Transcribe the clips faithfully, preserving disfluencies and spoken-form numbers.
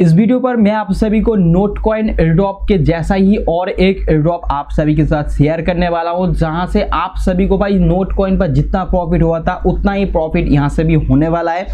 इस वीडियो पर मैं आप सभी को नोटकॉइन एयरड्रॉप के जैसा ही और एक एयरड्रॉप आप सभी के साथ शेयर करने वाला हूं, जहां से आप सभी को भाई नोटकॉइन पर जितना प्रॉफिट हुआ था उतना ही प्रॉफिट यहां से भी होने वाला है।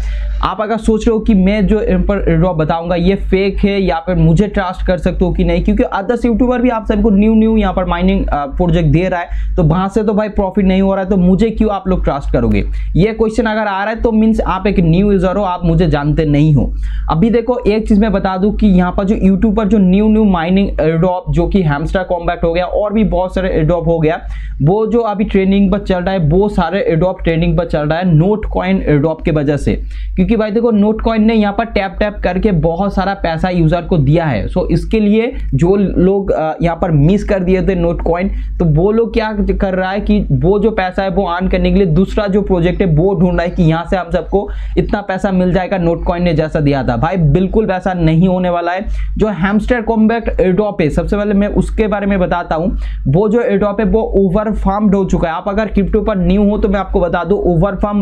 आप अगर सोच रहे हो कि मैं जो इन पर एयरड्रॉप बताऊंगा ये फेक है या फिर मुझे ट्रस्ट कर सकते हो कि नहीं, क्योंकि अदर्स यूट्यूबर भी आप सभी को न्यू न्यू यहाँ पर माइनिंग प्रोजेक्ट दे रहा है तो वहां से तो भाई प्रॉफिट नहीं हो रहा है, तो मुझे क्यों आप लोग ट्रस्ट करोगे, ये क्वेश्चन अगर आ रहा है तो मीन्स आप एक न्यू यूजर हो, आप मुझे जानते नहीं हो। अभी देखो एक चीज बता दूं कि यहाँ पर जो यूट्यूब पर जो न्यू न्यू माइनिंग एयरड्रॉप जो कि हैमस्टर कॉम्बैट हो गया और भी बहुत सारे एयरड्रॉप हो गया, वो जो अभी ट्रेंडिंग पर चल रहा है, वो सारे एयरड्रॉप ट्रेंडिंग पर चल रहा है नोटकॉइन एयरड्रॉप के वजह से, क्योंकि भाई देखो नोटकॉइन ने यहाँ पर टैप टैप करके बहुत सारा पैसा यूजर को दिया है। सो इसके लिए जो लोग यहाँ पर मिस कर दिए थे नोटकॉइन, तो वो लोग क्या कर रहा है कि वो जो पैसा है वो अर्न करने के लिए दूसरा जो प्रोजेक्ट है वो ढूंढ रहा है कि यहाँ से हम सबको इतना पैसा मिल जाएगा नोटकॉइन ने जैसा दिया था। भाई बिल्कुल वैसा नहीं होने वाला है। जो हैमस्टर कॉम्बैट एयरड्रॉप है, सबसे पहले मैं उसके बारे में बताता हूं, वो जो एयरड्रॉप है वो ओवरफार्म्ड हो चुका है। आप अगर क्रिप्टो पर न्यू हो तो मैं आपको बता दूं ओवरफार्म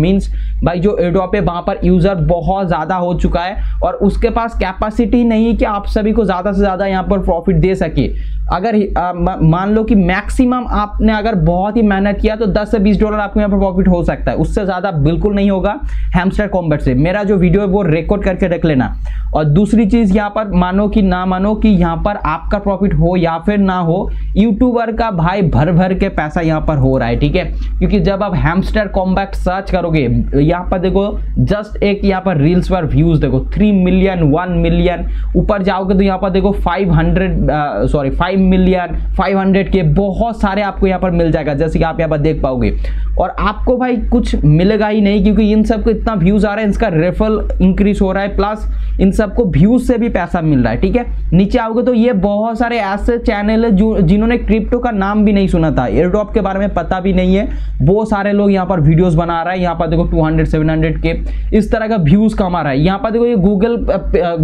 मींस भाई जो एयरड्रॉप है वहां पर यूजर बहुत ज्यादा हो चुका है और उसके पास कैपेसिटी नहीं है कि आप सभी को ज्यादा से ज्यादा यहां पर प्रॉफिट दे सके। अगर मान लो कि मैक्सिमम आपने अगर बहुत ही मेहनत किया तो दस से बीस डॉलर आपको यहाँ पर प्रॉफिट हो सकता है, उससे ज़्यादा बिल्कुल नहीं होगा हैमस्टर कॉम्बैट से। मेरा जो वीडियो है वो रिकॉर्ड करके रख लेना। और दूसरी चीज़ यहाँ पर मानो कि ना मानो कि यहाँ पर आपका प्रॉफिट हो या फिर ना हो, यूट्यूबर का भाई भर भर के पैसा यहाँ पर हो रहा है, ठीक है। क्योंकि जब आप हैमस्टर कॉम्बैट सर्च करोगे यहाँ पर देखो जस्ट एक यहाँ पर रील्स पर व्यूज़ देखो थ्री मिलियन वन मिलियन, ऊपर जाओगे तो यहाँ पर देखो five hundred sorry million five hundred के बहुत सारे आपको यहाँ पर मिल जाएगा, जैसे कि आप यहाँ पर देख पाओगे। और आपको भाई कुछ मिलेगा ही नहीं क्योंकि इन सबको इतना व्यूज आ रहा है, इसका रेफरल इंक्रीज हो रहा है, प्लस इन सबको व्यूज से भी पैसा मिल रहा है, ठीक है। नीचे आओगे तो ये बहुत सारे ऐसे चैनल है जो जिन्होंने क्रिप्टो का नाम भी नहीं सुना था, एयरड्रॉप के बारे में पता भी नहीं है, बहुत सारे लोग यहाँ पर वीडियोज बना रहा है, यहाँ पर देखो टू हंड्रेड सेवन हंड्रेड के इस तरह का व्यूज कमा रहा है। यहाँ पर देखो ये गूगल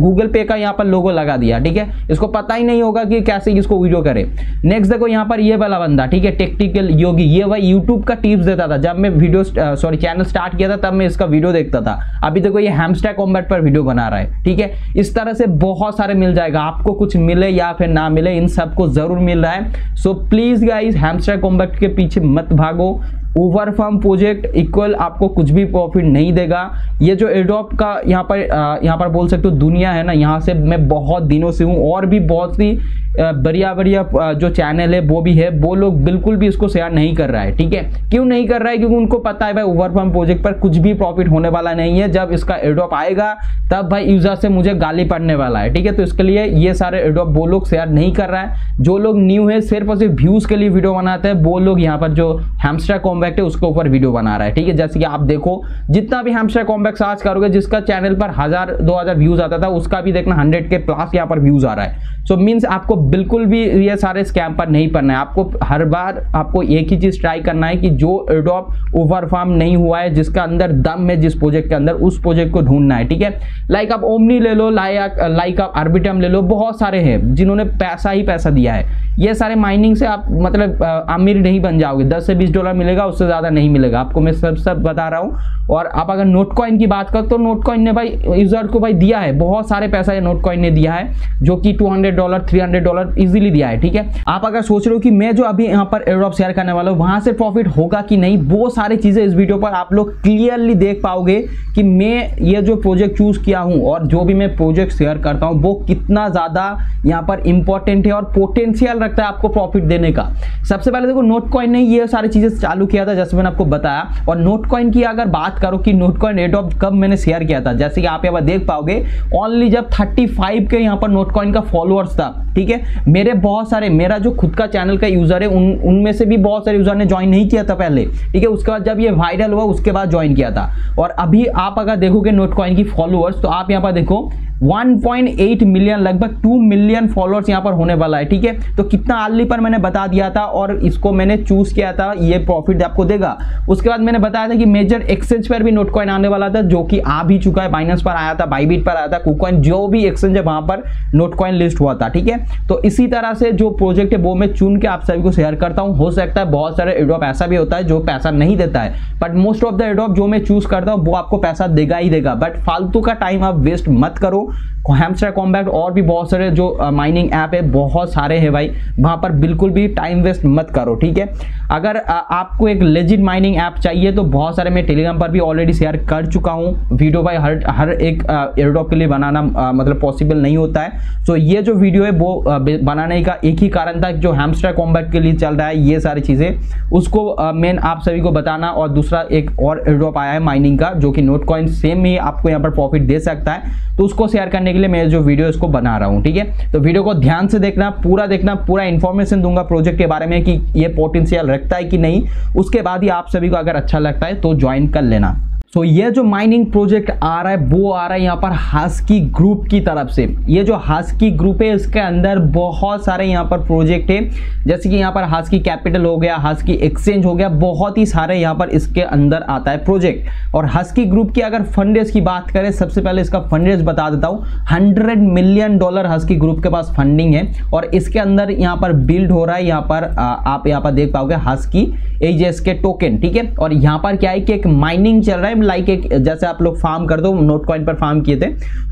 गूगल पे का यहाँ पर लोगो लगा दिया, ठीक है, इसको पता ही नहीं होगा कि कैसे इसको वीडियो करे। नेक्स्ट देखो यहाँ पर ये वाला बंदा, ठीक है, टेक्निकल योगी, ये भाई यूट्यूब का टिप्स देता था। जब मैं वीडियो सॉरी चैनल स्टार्ट किया था तब मैं इसका वीडियो देखता था, अभी देखो ये हैमस्टर कॉम्बैट पर वीडियो बना रहा है, ठीक है। इस तरह से बहुत सारे मिल जाएगा, आपको कुछ मिले या फिर ना मिले इन सबको जरूर मिल रहा है। So please guys hamster combat के पीछे मत भागो, ओवरफार्म प्रोजेक्ट इक्वल आपको कुछ भी प्रॉफिट नहीं देगा। ये जो एयरड्रॉप का यहाँ पर यहाँ पर बोल सकते हो दुनिया है ना, यहाँ से मैं बहुत दिनों से हूँ और भी बहुत सी बढ़िया बढ़िया जो चैनल है वो भी है, वो लोग बिल्कुल भी इसको शेयर नहीं कर रहा है, ठीक है। क्यों नहीं कर रहा है? क्योंकि उनको पता है भाई ओवरफार्म प्रोजेक्ट पर कुछ भी प्रॉफिट होने वाला नहीं है। जब इसका एयरड्रॉप आएगा तब भाई यूजर से मुझे गाली पड़ने वाला है, ठीक है। तो इसके लिए ये सारे एयरड्रॉप वो लोग शेयर नहीं कर रहा है। जो लोग न्यू है सिर्फ और सिर्फ व्यूज़ के लिए वीडियो बनाते हैं, वो लोग यहाँ पर जो हैमस्टर कॉम्बैट है उसके ऊपर वीडियो बना रहा है, ठीक है। जैसे कि आप देखो जितना भी हैमस्टर कॉम्बैट सर्च करोगे, जिसका चैनल पर हजार दो हजार व्यूज आता था उसका भी देखना हंड्रेड के प्लस यहाँ पर व्यूज आ रहा है। सो मीन्स आपको बिल्कुल भी ये सारे स्कैम पर नहीं पड़ना है। आपको हर बार आपको एक ही चीज ट्राई करना है कि जो एयरड्रॉप ओवरफार्म नहीं हुआ है, जिसका अंदर दम है, जिस प्रोजेक्ट के अंदर, उस प्रोजेक्ट को ढूंढना है, ठीक है। लाइक आप ओमनी ले लो, लाइक लाइक आप आर्बिटम ले लो, बहुत सारे हैं जिन्होंने पैसा ही पैसा दिया है। ये सारे माइनिंग से आप मतलब अमीर नहीं बन जाओगे, दस से बीस डॉलर मिलेगा, उससे ज़्यादा नहीं मिलेगा आपको, मैं सब सब बता रहा हूँ। और आप अगर नोटकॉइन की बात करो तो नोटकॉइन ने भाई यूजर को भाई दिया है, बहुत सारे पैसा ये नोटकॉइन ने दिया है, जो कि two hundred dollar three hundred dollar easily दिया है, ठीक है। आप अगर सोच रहे हो कि मैं जो अभी यहाँ पर एयरड्रॉप शेयर करने वाला हूँ वहाँ से प्रॉफिट होगा कि नहीं, वो सारी चीज़ें इस वीडियो पर आप लोग क्लियरली देख पाओगे कि मैं ये जो प्रोजेक्ट चूज़ किया हूँ और जो भी मैं प्रोजेक्ट शेयर करता हूँ वो कितना ज़्यादा यहाँ पर इंपॉर्टेंट है और पोटेंशियल रखता है आपको प्रॉफिट देने का। सबसे पहले देखो नोटकॉइन ने ये सारी चीजें चालू किया था, जैसे मैंने आपको बताया। और नोटकॉइन की अगर बात करो कि नोटकॉइन एयरड्रॉप कब मैंने शेयर किया था, जैसे कि आप यहाँ पर देख पाओगे ओनली जब थर्टी फाइव के यहाँ पर नोटकॉइन का फॉलोअर्स था, ठीक है। मेरे बहुत सारे मेरा जो खुद का चैनल का यूजर है उन उनमें से भी बहुत सारे यूजर ने ज्वाइन नहीं किया था पहले, ठीक है। उसके बाद जब ये वायरल हुआ उसके बाद ज्वाइन किया था। और अभी आप अगर देखोगे नोटकॉइन की फॉलोअर्स तो आप यहाँ पर देखो वन पॉइंट एट मिलियन, लगभग टू मिलियन फॉलोअर्स यहाँ पर होने वाला है, ठीक है। तो कितना अर्ली पर मैंने बता दिया था और इसको मैंने चूज किया था, ये प्रॉफिट आपको देगा। उसके बाद मैंने बताया था कि मेजर एक्सचेंज पर भी नोटकॉइन आने वाला था, जो कि आ भी चुका है। बाइनेंस पर आया था, बाइबिट पर आया था, कुकॉइन, जो भी एक्सचेंज है वहाँ पर नोटकॉइन लिस्ट हुआ था, ठीक है। तो इसी तरह से जो प्रोजेक्ट है वो मैं चुन के आप सभी को शेयर करता हूँ। हो सकता है बहुत सारे एयरड्रॉप ऐसा भी होता है जो पैसा नहीं देता है, but most of the airdrop जो मैं चूज करता हूँ वो आपको पैसा देगा ही देगा। बट फालतू का टाइम आप वेस्ट मत करो, हैमस्टर कॉम्बैट और भी बहुत सारे जो माइनिंग ऐप है बहुत सारे हैं भाई, वहाँ पर बिल्कुल भी टाइम वेस्ट मत करो, ठीक है। अगर आ, आपको एक लेजिट माइनिंग ऐप चाहिए तो बहुत सारे मैं टेलीग्राम पर भी ऑलरेडी शेयर कर चुका हूँ वीडियो भाई, हर हर एक एयरड्रॉप के लिए बनाना आ, मतलब पॉसिबल नहीं होता है। सो ये जो वीडियो है वो आ, बनाने का एक ही कारण था, जो हैमस्टर कॉम्बैट के लिए चल रहा है ये सारी चीज़ें, उसको मेन आप सभी को बताना। और दूसरा एक और एयरड्रॉप आया है माइनिंग का जो कि नोट कॉइन सेम ही आपको यहाँ पर प्रॉफिट दे सकता है, तो उसको शेयर करने के लिए मैं जो वीडियो इसको बना रहा हूँ, ठीक है। तो वीडियो को ध्यान से देखना, पूरा देखना, पूरा इन्फॉर्मेशन दूंगा प्रोजेक्ट के बारे में कि ये पोटेंशियल रखता है कि नहीं, उसके बाद ही आप सभी को अगर अच्छा लगता है तो ज्वाइन कर लेना। सो so, ये जो माइनिंग प्रोजेक्ट आ रहा है वो आ रहा है यहाँ पर हस्की ग्रुप की तरफ से। ये जो हस्की ग्रुप है इसके अंदर बहुत सारे यहाँ पर प्रोजेक्ट है, जैसे कि यहाँ पर हस्की कैपिटल हो गया, हस्की एक्सचेंज हो गया, बहुत ही सारे यहाँ पर इसके अंदर आता है प्रोजेक्ट। और हस्की ग्रुप की अगर फंडरेज की बात करें, सबसे पहले इसका फंडरेज बता देता हूँ, hundred million dollar husky group के पास फंडिंग है और इसके अंदर यहाँ पर बिल्ड हो रहा है, यहाँ पर आप यहाँ पर देख पाओगे हस्की एचएसके टोकन, ठीक है। और यहाँ पर क्या है कि एक माइनिंग चल रहा है, लाइक एक जैसे आप लोग फार्म कर दो, नोट कॉइन पर फार्म किए थे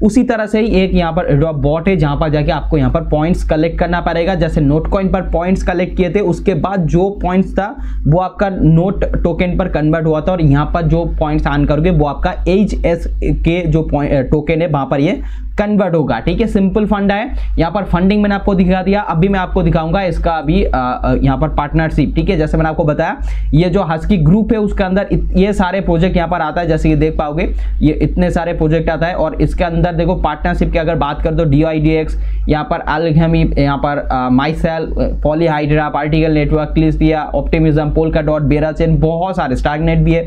उसी तरह से ही एक यहाँ पर ड्रॉप बॉट है जहाँ पर जाके आपको यहाँ पर पॉइंट्स कलेक्ट करना पड़ेगा। जैसे नोट कॉइन पर पॉइंट्स कलेक्ट किए थे उसके बाद जो पॉइंट्स था वो आपका नोट टोकन पर कन्वर्ट हुआ था और यहाँ पर जो पॉइंट्स आन करोगे वो आपका एचएसके जो टोकन है वहाँ पर ये कन्वर्ट होगा, ठीक है। सिंपल फंड है, यहाँ पर फंडिंग मैंने आपको दिखा दिया, अभी मैं आपको दिखाऊंगा इसका अभी यहाँ पर पार्टनरशिप, ठीक है। जैसे मैंने आपको बताया ये जो हस्की ग्रुप है उसके अंदर ये सारे प्रोजेक्ट यहाँ पर आता है, जैसे ये देख पाओगे ये इतने सारे प्रोजेक्ट आता है। और इसके अंदर देखो पार्टनरशिप की अगर बात कर दो, डीआईडीएक्स, यहाँ पर एल्केमी, यहाँ पर myself, Polyhedra, particle, network, Listia, Optimism, Polkadot, Berachain, बहुत सारे स्टार्कनेट भी है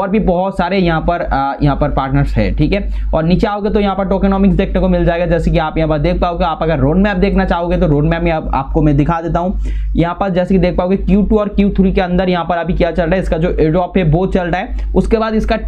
और भी बहुत सारे यहाँ पर यहाँ पर पार्टनर्स है, ठीक है। और नीचे आओगे तो यहाँ पर टोकेनोमिक्स को मिल जाएगा, जैसे कि आप यहाँ पर देख पाओगे। आप अगर रोड मैप देखना चाहोगे तो रोड मैप में आप, आपको मैं दिखा देता हूँ। यहाँ पर जैसे कि देख पाओगे क्यू टू और क्यू थ्री के अंदर यहाँ पर अभी क्या चल रहा है, इसका जो एयरड्रॉप है वो चल रहा है। उसके बाद इसका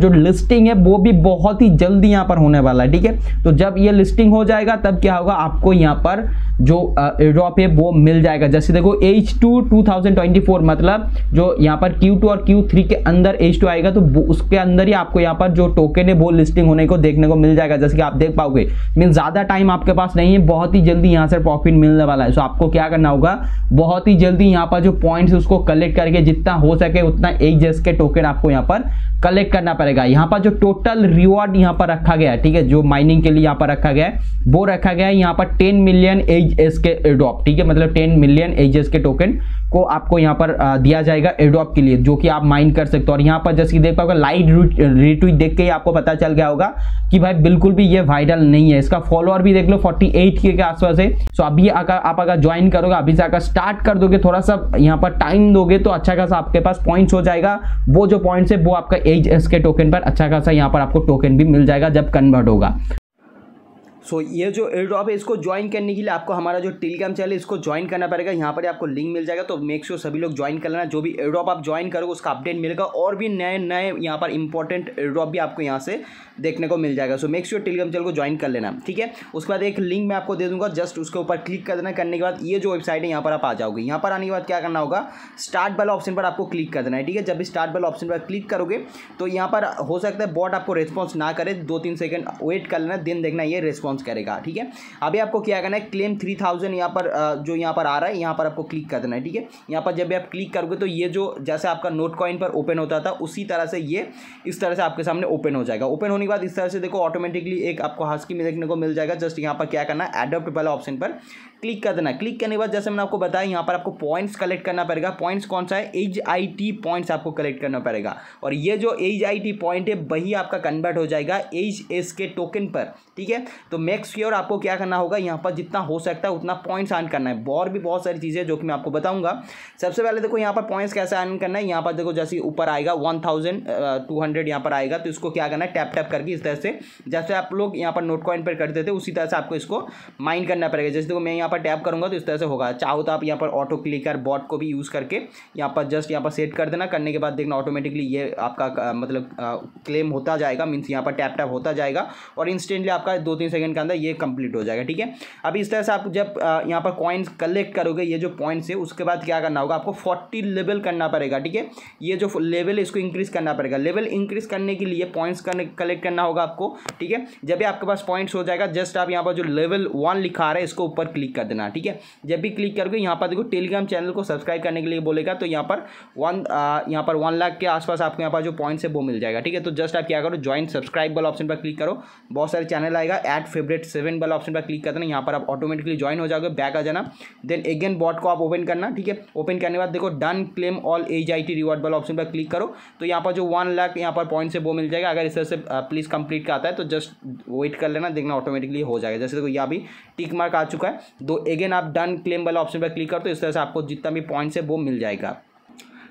जो लिस्टिंग है वो भी बहुत ही जल्दी यहाँ पर होने वाला है, ठीक है। तो जब ये लिस्टिंग हो जाएगा तब क्या होगा, आपको यहाँ पर जो एयरड्रॉप है वो मिल जाएगा। जैसे देखो H two two thousand twenty four, मतलब जो यहाँ पर क्यू टू और क्यू थ्री के अंदर एच टू आएगा तो उसके अंदर ही आपको यहाँ पर जो टोकन है वो लिस्टिंग होने को देखने को मिल जाएगा, जैसे कि आप देख पाओगे। मीन ज्यादा टाइम आपके पास नहीं है, बहुत ही जल्दी यहाँ से प्रॉफिट मिलने वाला है। सो आपको क्या करना होगा, बहुत ही जल्दी यहाँ पर जो पॉइंट्स है उसको कलेक्ट करके जितना हो सके उतना एचएसके टोकन आपको यहाँ पर कलेक्ट करना पड़ेगा। यहाँ पर जो टोटल रिवॉर्ड यहाँ पर रखा गया है, ठीक है, जो माइनिंग के लिए यहाँ पर रखा गया है वो रखा गया है यहाँ पर टेन मिलियन एचएसके एयरड्रॉप, ठीक है। मतलब टेन मिलियन एचएसके टोकन को आपको यहाँ पर दिया जाएगा एयरड्रॉप के लिए, जो कि आप माइन कर सकते हो। और यहाँ पर जैसे देख पाओगे लाइट रिट्वीट देख के ही आपको पता चल गया होगा कि भाई बिल्कुल भी ये वायरल नहीं है। इसका फॉलोअर भी देख लो फोर्टी एट के आसपास है। सो अभी अगर आप अगर ज्वाइन करोगे, अभी से अगर स्टार्ट कर दोगे, थोड़ा सा यहाँ पर टाइम दोगे तो अच्छा खासा आपके पास पॉइंट्स हो जाएगा। वो जो पॉइंट्स है वो आपका एचएसके टोकन पर अच्छा खासा यहाँ पर आपको टोकन भी मिल जाएगा जब कन्वर्ट होगा। सो so, ये जो एयरड्रॉप है इसको ज्वाइन करने के लिए आपको हमारा जो टेलीग्राम चैनल है इसको ज्वाइन करना पड़ेगा। यहाँ पर आपको लिंक मिल जाएगा, तो मेक श्योर सभी लोग ज्वाइन कर लेना। जो भी एयरड्रॉप आप ज्वाइन करोगे उसका अपडेट मिलेगा और भी नए नए यहाँ पर इंपॉर्टेंट एयरड्रॉप भी आपको यहाँ से देखने को मिल जाएगा। So make sure Telegram channel को ज्वाइन कर लेना, ठीक है। उसके बाद एक लिंक मैं आपको दे दूँगा, जस्ट उसके ऊपर क्लिक कर देना। करने के बाद ये जो वेबसाइट है यहाँ पर आप आ जाओगे। यहाँ पर आने के बाद क्या करना होगा, स्टार्ट वाला ऑप्शन पर आपको क्लिक कर देना है, ठीक है। जब भी स्टार्ट वाला ऑप्शन पर क्लिक करोगे तो यहाँ पर हो सकता है बॉट आपको रिस्पॉन्स ना करे, दो तीन सेकेंड वेट कर लेना, दिन देखना ये रिस्पॉन्स करेगा, ठीक है। अभी आपको क्या करना है, क्लेम थ्री थाउजेंड यहाँ पर जो यहाँ पर आ रहा है यहाँ पर आपको क्लिक कर देना है, ठीक है। यहाँ पर जब भी आप क्लिक करोगे तो ये जो जैसे आपका नोट कॉइन पर ओपन होता था उसी तरह से ये इस तरह से आपके सामने ओपन हो जाएगा। ओपन होने के बाद इस तरह से देखो ऑटोमेटिकली एक आपको हस्की में देखने को मिल जाएगा। जस्ट यहाँ पर क्या करना है, एडॉप्ट वाला ऑप्शन पर क्लिक कर देना। क्लिक करने के बाद जैसे मैंने आपको बताया यहाँ पर आपको पॉइंट्स कलेक्ट करना पड़ेगा। पॉइंट्स कौन सा है, एच आई टी पॉइंट्स आपको कलेक्ट करना पड़ेगा। और ये जो एच आई टी पॉइंट है वही आपका कन्वर्ट हो जाएगा एच एस के टोकन पर, ठीक है। तो मेक श्योर आपको क्या करना होगा, यहाँ पर जितना हो सकता है उतना पॉइंट्स आन करना है। और भी बहुत सारी चीज़ें जो कि मैं आपको बताऊंगा। सबसे पहले देखो यहाँ पर पॉइंट्स कैसे आन करना है। यहाँ पर देखो जैसे ऊपर आएगा वन थाउजेंड टू हंड्रेड यहाँ पर आएगा तो इसको क्या करना है, टैप टैप करके इस तरह से जैसे आप लोग यहाँ पर नोट कॉइन पर करते थे उसी तरह से आपको इसको माइन करना पड़ेगा। जैसे देखो मैं यहाँ पर टैप करूँगा तो इस तरह से होगा। चाहो तो आप यहाँ पर ऑटो क्लिकर बॉट को भी यूज़ करके यहाँ पर जस्ट यहाँ पर सेट कर देना। करने के बाद देखना ऑटोमेटिकली ये आपका मतलब क्लेम होता जाएगा, मीन्स यहाँ पर टैप टैप होता जाएगा और इंस्टेंटली आपका दो तीन सेकेंड सेकंड के अंदर ये कंप्लीट हो जाएगा। ठीक है, अभी इस तरह से आप जब यहाँ पर कॉइन्स कलेक्ट करोगे, ये जो पॉइंट्स है उसके बाद क्या करना होगा, आपको फोर्टी लेवल करना पड़ेगा। ठीक है, ये जो लेवल है इसको इंक्रीज करना पड़ेगा। लेवल इंक्रीज करने के लिए पॉइंट्स कलेक्ट करना होगा आपको। ठीक है, जब भी आपके पास पॉइंट्स हो जाएगा, जस्ट आप यहाँ पर जो लेवल वन लिखा आ रहा है इसको ऊपर क्लिक कर देना। ठीक है, जब भी क्लिक करोगे यहाँ पर देखो टेलीग्राम चैनल को सब्सक्राइब करने के लिए बोलेगा, तो यहाँ पर वन यहाँ पर वन लाख के आसपास आपको यहाँ पर जो पॉइंट्स है वो मिल जाएगा। ठीक है, तो जस्ट आप क्या करो, ज्वाइन सब्सक्राइब वाला ऑप्शन पर क्लिक करो, बहुत सारे चैनल आएगा, ऐड फेवरेट सेवन वाला ऑप्शन पर क्लिक कर देना, यहाँ पर आप ऑटोमेटिकली ज्वाइन हो जाओगे। बैक आ जाना, देन अगेन बॉट को आप ओपन करना। ठीक है, ओपन करने के बाद देखो done claim all H I T reward वाला ऑप्शन पर क्लिक करो, तो यहाँ पर जो वन लाख यहाँ पर पॉइंट्स है वो मिल जाएगा। अगर इस तरह से प्लीज कंप्लीट का आता है तो जस्ट वेट कर लेना, देखना ऑटोमेटिकली हो जाएगा। जैसे देखो यहाँ भी टिक मार्क आ चुका है, तो अगेन आप डन क्लेम वाला ऑप्शन पर क्लिक करो, तो इस तरह से आपको जितना भी पॉइंट्स है वो मिल जाएगा।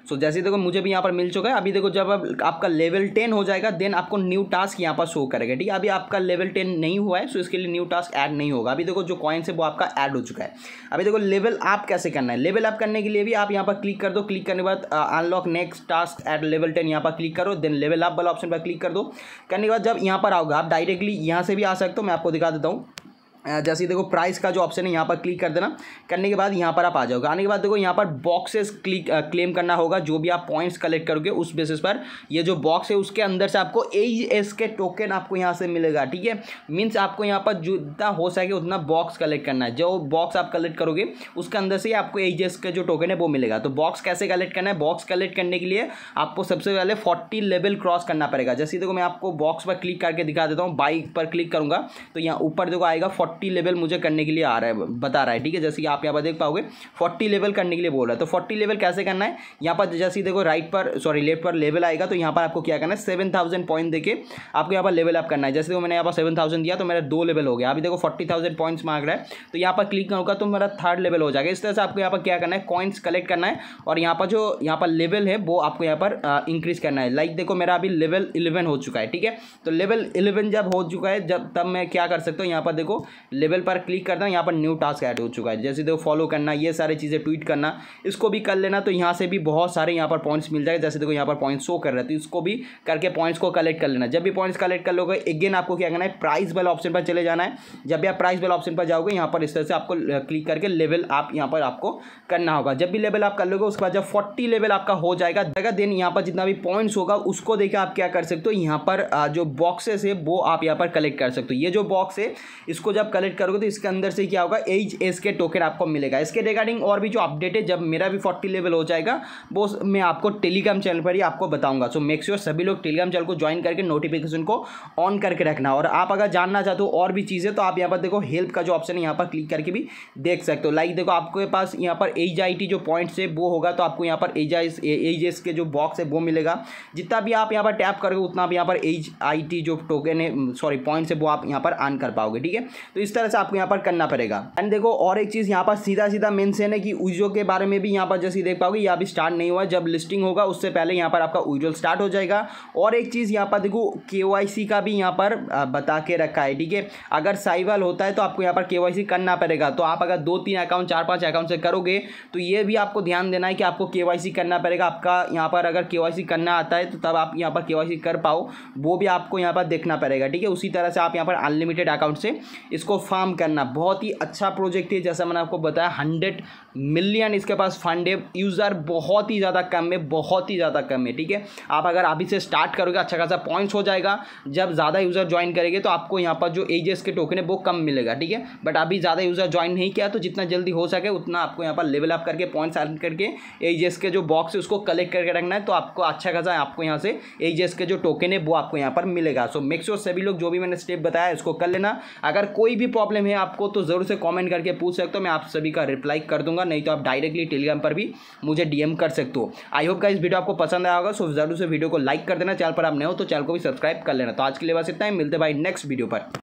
सो so, जैसे देखो मुझे भी यहाँ पर मिल चुका है। अभी देखो जब आप, आपका लेवल टेन हो जाएगा, देन आपको न्यू टास्क यहाँ पर शो करेगा। ठीक है, अभी आपका लेवल टेन नहीं हुआ है, सो इसके लिए न्यू टास्क ऐड नहीं होगा। अभी देखो जो कॉइन्स है वो आपका ऐड हो चुका है। अभी देखो लेवल अप कैसे करना है, लेवल अप करने के लिए भी आप यहाँ पर क्लिक कर दो, क्लिक करने के बाद unlock next task at level ten यहाँ पर क्लिक करो, देन लेवल अप वाला ऑप्शन पर क्लिक कर दो। करने के बाद जब यहाँ पर आओगे, आप डायरेक्टली यहाँ से भी आ सकते हो, मैं आपको दिखा देता हूँ। जैसे देखो प्राइस का जो ऑप्शन है यहाँ पर क्लिक कर देना, करने के बाद यहाँ पर आप आ जाओगे। आने के बाद देखो यहाँ पर बॉक्सेस क्लिक क्लेम करना होगा, जो भी आप पॉइंट्स कलेक्ट करोगे उस बेसिस पर ये जो बॉक्स है उसके अंदर से आपको एचएसके टोकन आपको यहाँ से मिलेगा। ठीक है, मीन्स आपको यहाँ पर जितना हो सके उतना बॉक्स कलेक्ट करना है, जो बॉक्स आप कलेक्ट करोगे उसके अंदर से आपको एचएसके जो टोकन है वो मिलेगा। तो बॉक्स कैसे कलेक्ट करना है, बॉक्स कलेक्ट करने के लिए आपको सबसे पहले फोर्टी लेवल क्रॉस करना पड़ेगा। जैसे देखो मैं आपको बॉक्स पर क्लिक करके दिखा देता हूँ, बाइक पर क्लिक करूँगा तो यहाँ ऊपर देखो आएगा फोर्टी लेवल मुझे करने के लिए आ रहा है, बता रहा है। ठीक है, जैसे कि आप यहाँ पर देख पाओगे फोर्टी लेवल करने के लिए बोल रहा है। तो फोर्टी लेवल कैसे करना है, यहाँ पर जैसे ही देखो राइट पर सॉरी लेफ्ट पर लेवल आएगा, तो यहाँ पर आपको क्या करना है, सेवन थाउजेंड पॉइंट देके आपको यहाँ पर लेवल अप करना है। जैसे देखो मैंने यहाँ पर सेवन थाउजेंड दिया तो मेरा दो लेवल हो गया। अभी देखो फोर्टी थाउजेंड पॉइंट्स मांग रहा है, तो यहाँ पर क्लिक करूँगा तो मेरा थर्ड लेवल हो जाएगा। इस तरह से आपको यहाँ पर क्या करना है, कॉइन्स कलेक्ट करना है और यहाँ पर जो यहाँ पर लेवल है वो आपको यहाँ पर इंक्रीज करना है। लाइक देखो मेरा अभी लेवल इलेवन हो चुका है। ठीक है, तो लेवल इलेवन जब हो चुका है, जब तब मैं क्या कर सकता हूँ, यहाँ पर देखो लेवल पर क्लिक करना, यहाँ पर न्यू टास्क ऐड हो चुका है। जैसे देखो फॉलो करना, ये सारी चीज़ें, ट्वीट करना, इसको भी कर लेना, तो यहाँ से भी बहुत सारे यहाँ पर पॉइंट्स मिल जाएगा। जैसे देखो यहाँ पर पॉइंट्स शो कर रहे हैं, तो इसको भी करके पॉइंट्स को कलेक्ट कर लेना। जब भी पॉइंट्स कलेक्ट कर लोगे, अगेन आपको क्या करना है, प्राइस वाला ऑप्शन पर चले जाना है। जब भी आप प्राइस वाला ऑप्शन पर जाओगे, यहाँ पर इस तरह से आपको क्लिक करके लेवल आप यहाँ पर आपको करना होगा। जब भी लेवल आप कर लोगे, उसके बाद जब फोर्टी लेवल आपका हो जाएगा, देन यहाँ पर जितना भी पॉइंट्स होगा उसको देखे आप क्या कर सकते हो, यहाँ पर जो बॉक्सेस है वो आप यहाँ पर कलेक्ट कर सकते हो। ये जो बॉक्स है इसको जब कलेक्ट करोगे तो इसके अंदर से क्या होगा, एचएसके टोकन आपको मिलेगा। इसके रिगार्डिंग और भी जो अपडेट है, जब मेरा भी फोर्टी लेवल हो जाएगा वो मैं आपको टेलीग्राम चैनल पर ही आपको बताऊंगा। सो मेक श्योर सभी लोग टेलीग्राम चैनल को ज्वाइन करके नोटिफिकेशन को ऑन करके रखना। और आप अगर जानना चाहते हो और भी चीज़ें, तो आप यहाँ पर देखो हेल्प का जो ऑप्शन है यहाँ पर क्लिक करके भी देख सकते हो। लाइक देखो आपके पास यहाँ पर एच आई टी जो पॉइंट्स है वो होगा, तो आपको यहाँ पर एच आई एच एस के जो बॉक्स है वो मिलेगा। जितना भी आप यहाँ पर टैप करोगे उतना आप यहाँ पर एच आई टी जो टोकन है सॉरी पॉइंट्स है वो आप यहाँ पर अर्न कर पाओगे। ठीक है, तो इस तरह से आपको यहाँ पर करना पड़ेगा। एंड देखो और एक चीज़ यहाँ पर सीधा सीधा मेंशन है कि उइजो के बारे में भी यहाँ पर जैसे देख पाओगे, ये अभी स्टार्ट नहीं हुआ, जब लिस्टिंग होगा उससे पहले यहाँ पर आपका उइजो स्टार्ट हो जाएगा। और एक चीज़ यहाँ पर देखो केवाईसी का भी यहाँ पर बता के रखा है। ठीक है, अगर साइवल होता है तो आपको यहाँ पर केवाईसी करना पड़ेगा। तो आप अगर दो तीन अकाउंट चार पाँच अकाउंट से करोगे तो ये भी आपको ध्यान देना है कि आपको केवाईसी करना पड़ेगा। आपका यहाँ पर अगर केवाईसी करना आता है तो तब आप यहाँ पर केवाईसी कर पाओ, वो भी आपको यहाँ पर देखना पड़ेगा। ठीक है, उसी तरह से आप यहाँ पर अनलिमिटेड अकाउंट से इसको फार्म करना। बहुत ही अच्छा प्रोजेक्ट है, जैसा मैंने आपको बताया हंड्रेड मिलियन इसके पास फंड है, यूज़र बहुत ही ज़्यादा कम है, बहुत ही ज़्यादा कम है। ठीक है, आप अगर अभी से स्टार्ट करोगे अच्छा खासा पॉइंट्स हो जाएगा। जब ज़्यादा यूज़र ज्वाइन करेंगे तो आपको यहाँ पर जो एजेस के टोकन है वो कम मिलेगा। ठीक है, बट अभी ज़्यादा यूज़र ज्वाइन नहीं किया, तो जितना जल्दी हो सके उतना आपको यहाँ पर लेवल अप करके पॉइंट्स अर्न करके एजेस के जो बॉक्स है उसको कलेक्ट करके रखना है। तो आपको अच्छा खासा आपको यहाँ से एजेस के जो टोकन है वो आपको यहाँ पर मिलेगा। सो मेक श्योर सभी लोग जो भी मैंने स्टेप बताया इसको कर लेना। अगर कोई भी प्रॉब्लम है आपको तो ज़रूर से कमेंट करके पूछ सकते हो, मैं आप सभी का रिप्लाई कर दूंगा। नहीं तो आप डायरेक्टली टेलीग्राम पर भी मुझे डीएम कर सकते हो। आई होप गाइस वीडियो आपको पसंद आया होगा, सो ज़रूर से वीडियो को लाइक कर देना। चैनल पर आप नए हो तो चैनल को भी सब्सक्राइब कर लेना। तो आज के लिए बस इतना ही, मिलते भाई नेक्स्ट वीडियो पर।